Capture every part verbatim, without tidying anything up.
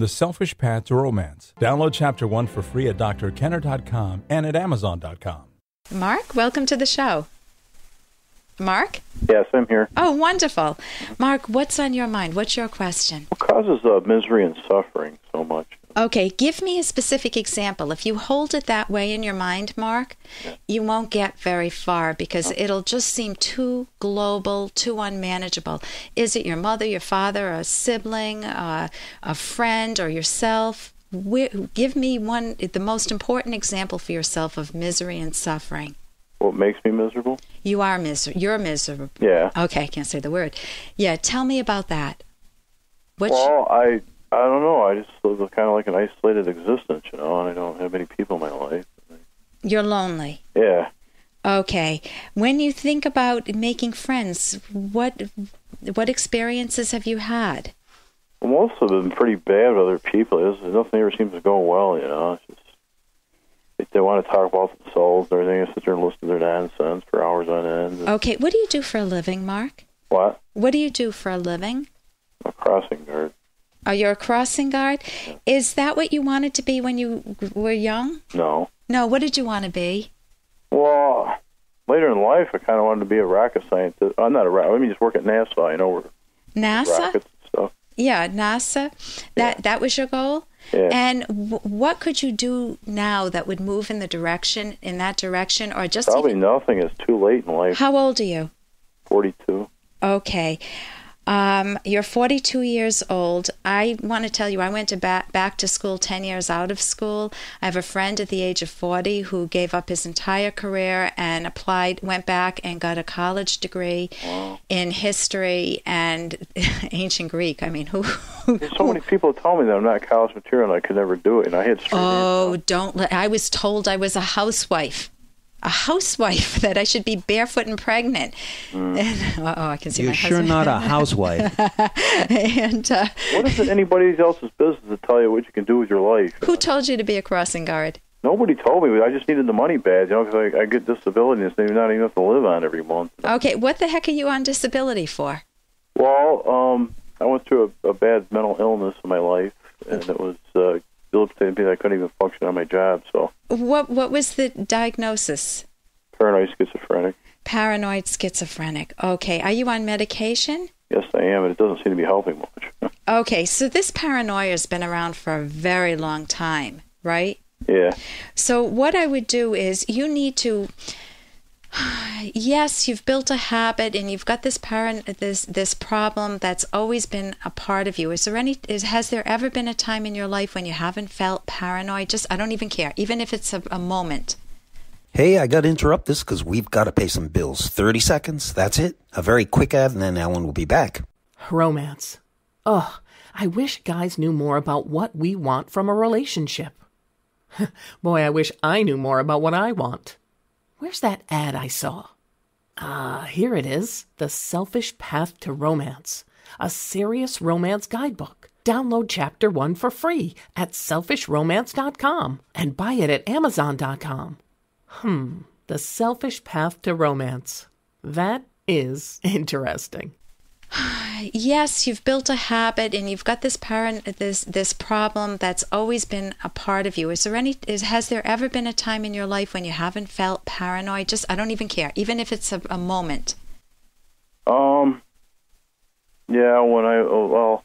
The Selfish Path to Romance. Download Chapter one for free at dr kenner dot com and at amazon dot com. Mark, welcome to the show. Mark? Yes, I'm here. Oh, wonderful. Mark, what's on your mind? What's your question? What causes uh, misery and suffering so much? Okay, give me a specific example. If you hold it that way in your mind, Mark, yeah. you won't get very far because yeah. it'll just seem too global, too unmanageable. Is it your mother, your father, a sibling, uh, a friend, or yourself? Where, give me one, the most important example for yourself of misery and suffering. What makes me miserable? You are miserable. You're miserable. Yeah. Okay, I can't say the word. Yeah, tell me about that. What's well, I I don't know. I just live kind of like an isolated existence, you know, and I don't have any people in my life. You're lonely. Yeah. Okay. When you think about making friends, what what experiences have you had? Well, most of them pretty bad with other people. It's, nothing ever seems to go well, you know. It's just, they want to talk about themselves and everything. I sit there and listen to their nonsense for hours on end. Okay, what do you do for a living, Mark? What? What do you do for a living? I'm a crossing guard. Oh, you're a crossing guard? Yeah. Is that what you wanted to be when you were young? No. No, what did you want to be? Well, later in life, I kind of wanted to be a rocket scientist. I'm not a rocket. I mean, just work at NASA, you know. NASA? Rockets and stuff. Yeah, NASA. That, yeah. that was your goal? Yeah. And w- what could you do now that would move in the direction, in that direction, or just probably even... nothing. It's too late in life. How old are you? forty-two. Okay, um, you're forty-two years old. I want to tell you, I went to ba- back to school ten years out of school. I have a friend at the age of forty who gave up his entire career and applied, went back and got a college degree wow. in history and ancient Greek. I mean, who? There's so many people tell me that I'm not college material and I could never do it, and I had straight Oh, hands. Don't let... I was told I was a housewife. A housewife, that I should be barefoot and pregnant. Mm. And, uh-oh, I can see You're my husband. You're sure not a housewife. and, uh, what is it anybody else's business to tell you what you can do with your life? Who told you to be a crossing guard? Nobody told me. I just needed the money badge, you know, because I, I get disability and so you're not even have to live on every month. Okay, what the heck are you on disability for? Well, um... I went through a, a bad mental illness in my life, and it was uh, debilitating because I couldn't even function on my job. So, what what was the diagnosis? Paranoid schizophrenic. Paranoid schizophrenic. Okay. Are you on medication? Yes, I am, and it doesn't seem to be helping much. Okay. So this paranoia has been around for a very long time, right? Yeah. So what I would do is you need to... Yes, you've built a habit and you've got this parent, this this problem that's always been a part of you. Is there any, is, has there ever been a time in your life when you haven't felt paranoid? Just, I don't even care, even if it's a, a moment. Hey, I got to interrupt this because we've got to pay some bills. thirty seconds, that's it. A very quick ad and then Ellen will be back. Romance. Ugh, I wish guys knew more about what we want from a relationship. Boy, I wish I knew more about what I want. Where's that ad I saw? Ah, uh, here it is. The Selfish Path to Romance. A serious romance guidebook. Download Chapter one for free at selfish romance dot com and buy it at amazon dot com. Hmm. The Selfish Path to Romance. That is interesting. Yes, you've built a habit and you've got this parent, this this problem that's always been a part of you. Is there any, is, has there ever been a time in your life when you haven't felt paranoid? Just, I don't even care, even if it's a, a moment. Um. Yeah, when I well,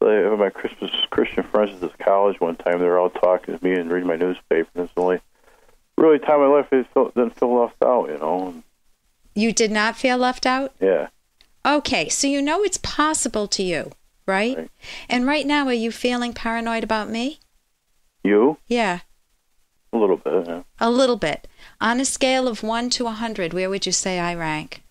they, my Christmas Christian friends at this college one time, they were all talking to me and reading my newspaper. And it's the only really time in my life I felt, didn't feel left out, you know. You did not feel left out? Yeah. Okay, so you know it's possible to you, right? right? And right now, are you feeling paranoid about me? You? Yeah. A little bit, yeah. A little bit. On a scale of one to one hundred, where would you say I rank?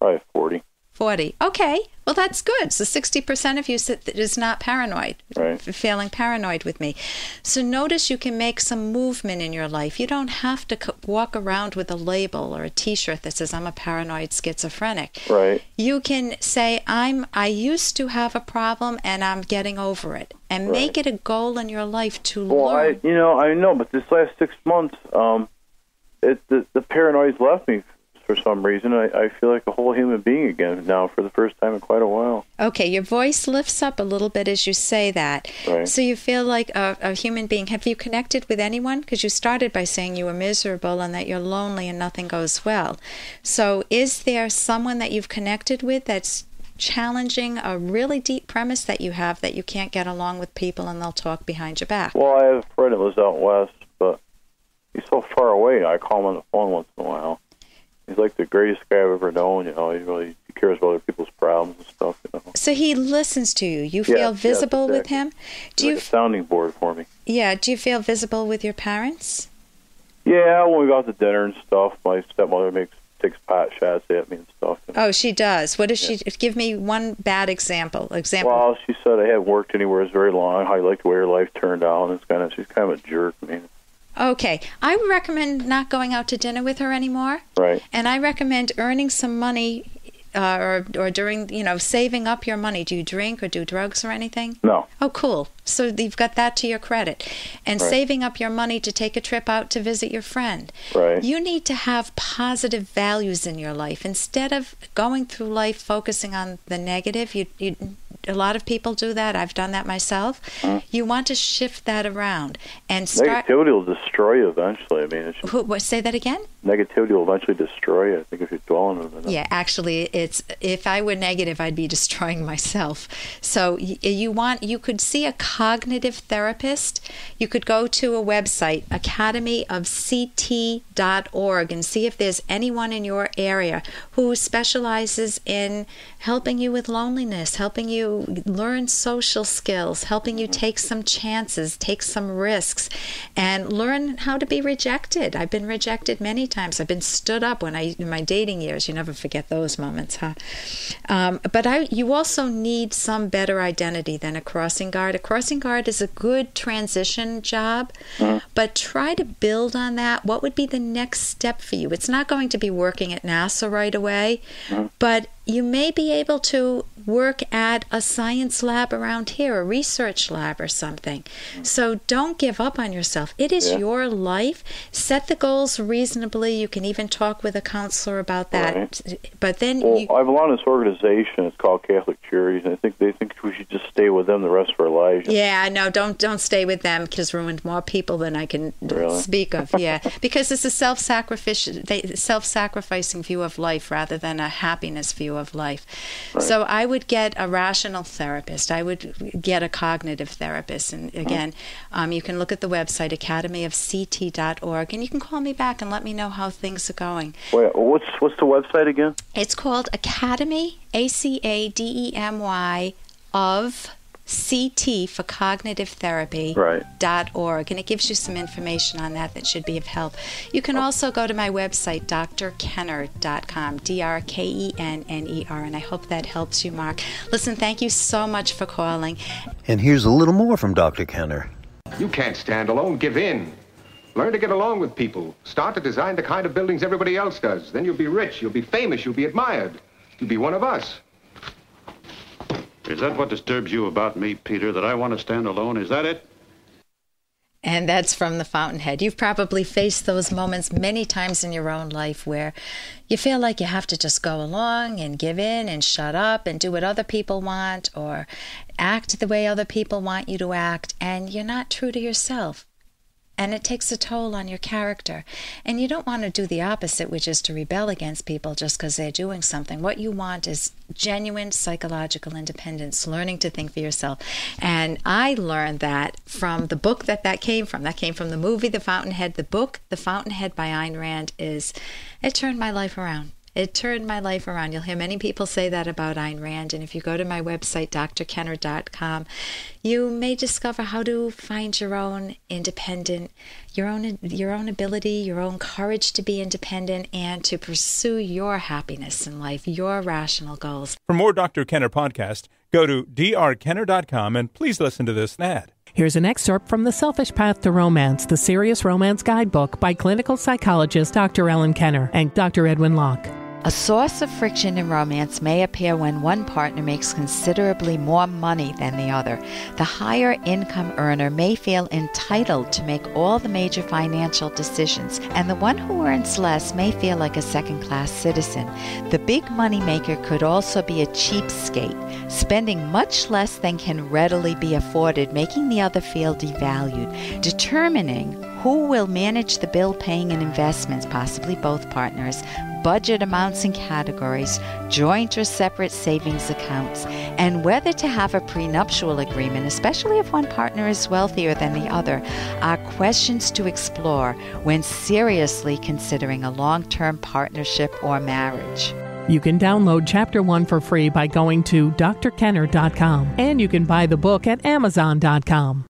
Probably forty. forty. Okay, well, that's good. So sixty percent of you is not paranoid, right. feeling paranoid with me. So notice you can make some movement in your life. You don't have to co- walk around with a label or a T-shirt that says, I'm a paranoid schizophrenic. Right. You can say, I'm, I used to have a problem, and I'm getting over it. And right. make it a goal in your life to well, learn. I, you know, I know, but this last six months, um, it, the, the paranoid's left me. for some reason. I, I feel like a whole human being again now for the first time in quite a while. Okay, your voice lifts up a little bit as you say that. Right. So you feel like a, a human being. Have you connected with anyone? Because you started by saying you were miserable and that you're lonely and nothing goes well. So is there someone that you've connected with that's challenging a really deep premise that you have, that you can't get along with people and they'll talk behind your back? Well, I have a friend that lives out west, but he's so far away. I call him on the phone once in a while. He's like the greatest guy I've ever known, you know. He really he cares about other people's problems and stuff, you know. So he listens to you. You feel yeah, visible yeah, exactly. with him? Do He's you like a sounding board for me. Yeah. Do you feel visible with your parents? Yeah, when we go out to dinner and stuff, my stepmother makes takes pot shots at me and stuff. You know? Oh, she does. What does yeah. she give me one bad example? Example. Well, she said I haven't worked anywhere as very long, how you like the way your life turned out, and it's kind of she's kind of a jerk, I mean. Okay, I recommend not going out to dinner with her anymore. Right. And I recommend earning some money, uh, or or during you know saving up your money. Do you drink or do drugs or anything? No. Oh, cool. So you've got that to your credit, and right. saving up your money to take a trip out to visit your friend. Right. You need to have positive values in your life instead of going through life focusing on the negative. You you. A lot of people do that. I've done that myself. Mm. You want to shift that around and start. Negativity will destroy you eventually. I mean, it's just... Who, what, say that again? Negativity will eventually destroy you. I think if you're dwelling on it. Yeah, actually, it's if I were negative, I'd be destroying myself. So y you want you could see a cognitive therapist. You could go to a website, academy of c t dot org, and see if there's anyone in your area who specializes in helping you with loneliness, helping you learn social skills, helping you take some chances, take some risks, and learn how to be rejected. I've been rejected many times. I've been stood up when I in my dating years. You never forget those moments, huh? Um, but I, you also need some better identity than a crossing guard. A crossing guard is a good transition job, mm. but try to build on that. What would be the next step for you? It's not going to be working at NASA right away, mm. but you may be able to work at a science lab around here, a research lab or something. So don't give up on yourself. It is yeah. your life. Set the goals reasonably. You can even talk with a counselor about that. Right. But then well, you... I belong to this organization. It's called Catholic Charities, and I think they think we should just stay with them the rest of our lives. Yeah, no, don't don't stay with them because ruined more people than I can really? speak of. Yeah, because it's a self-sacrificial, self-sacrificing view of life rather than a happiness view of life. Right. So I would get a rational therapist. I would get a cognitive therapist. And again, mm-hmm. um, you can look at the website, academy of c t dot org, and you can call me back and let me know how things are going. Wait, what's, what's the website again? It's called Academy, A C A D E M Y, of... C T for cognitive therapy right. dot org, and it gives you some information on that that should be of help. You can also go to my website, D R kenner dot com, D R K E N N E R, and I hope that helps you, Mark. Listen, thank you so much for calling. And here's a little more from Doctor Kenner. You can't stand alone. Give in. Learn to get along with people. Start to design the kind of buildings everybody else does. Then you'll be rich, you'll be famous, you'll be admired. You'll be one of us. Is that what disturbs you about me, Peter, that I want to stand alone? Is that it? And that's from The Fountainhead. You've probably faced those moments many times in your own life where you feel like you have to just go along and give in and shut up and do what other people want or act the way other people want you to act, and you're not true to yourself. And it takes a toll on your character. And you don't want to do the opposite, which is to rebel against people just because they're doing something. What you want is genuine psychological independence, learning to think for yourself. And I learned that from the book that that came from. That came from the movie The Fountainhead. The book, The Fountainhead by Ayn Rand, is, it turned my life around. It turned my life around. You'll hear many people say that about Ayn Rand. And if you go to my website, D R kenner dot com, you may discover how to find your own independent, your own, your own ability, your own courage to be independent and to pursue your happiness in life, your rational goals. For more Doctor Kenner podcast, go to D R kenner dot com and please listen to this ad. Here's an excerpt from The Selfish Path to Romance, the Serious Romance Guidebook by clinical psychologist Doctor Ellen Kenner and Doctor Edwin Locke. A source of friction in romance may appear when one partner makes considerably more money than the other. The higher income earner may feel entitled to make all the major financial decisions, and the one who earns less may feel like a second-class citizen. The big moneymaker could also be a cheapskate, spending much less than can readily be afforded, making the other feel devalued. Determining who will manage the bill paying and investments, possibly both partners, budget amounts and categories, joint or separate savings accounts, and whether to have a prenuptial agreement, especially if one partner is wealthier than the other, are questions to explore when seriously considering a long-term partnership or marriage. You can download Chapter one for free by going to D R Kenner dot com, and you can buy the book at Amazon dot com.